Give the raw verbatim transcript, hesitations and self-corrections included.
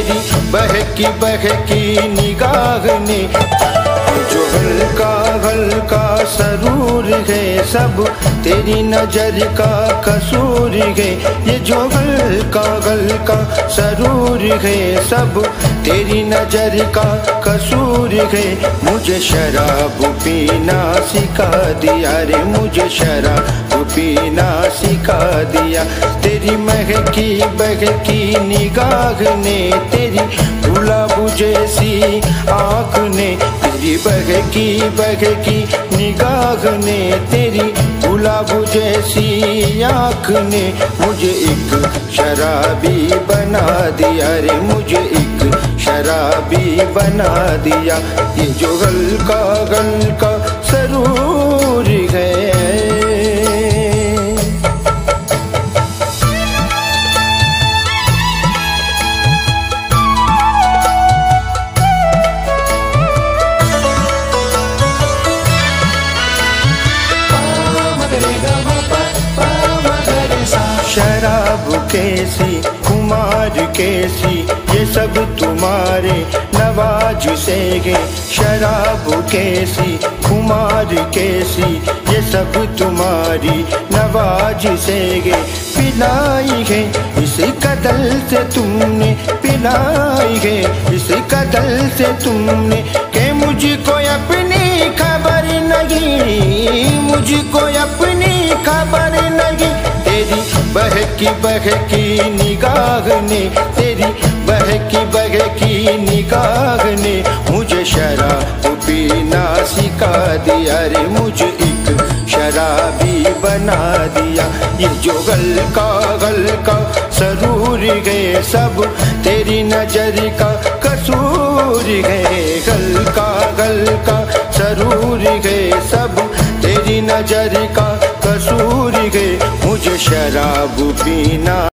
तेरी बहकी बहकी निगाह ने जो हल्का हल्का सरूर है सब तेरी नजर का कसूर है। ये जो हल्का हल्का सरूर है सब तेरी नजर का कसूर है। मुझे शराब पीना सिखा दिया रे, मुझे शराब पीना सिखा दिया तेरी महकी बहकी निगाह ने, तेरी गुलाब जैसी आँख ने, तेरी बहकी बहकी निगाह ने, तेरी गुलाब जैसी आँख ने मुझे एक शराबी बना दिया रे, मुझे एक शराबी बना दिया। ये जो हल्का हल्का सरूर है शराब कैसी खुमार कैसी ये सब तुम्हारे नवाज से है। शराब कैसी खुमार कैसी ये सब तुम्हारी नवाज से है। पिलाई है इस कदल से तुमने, पिलाई है इस कदल से तुमने के मुझको अपनी खबर नहीं, मुझको अपनी खबर नहीं। तेरी बहकी बहकी निगाह ने, तेरी बहकी बहकी निगाह ने मुझे शराब पीना सिखा दिया रे, मुझे एक शराबी बना दिया। ये जो हल्का हल्का सरूर है सब तेरी नजर का कसूर है। हल्का हल्का सरूर है सब तेरी नजर का कसूर है। मुझे शराब पीना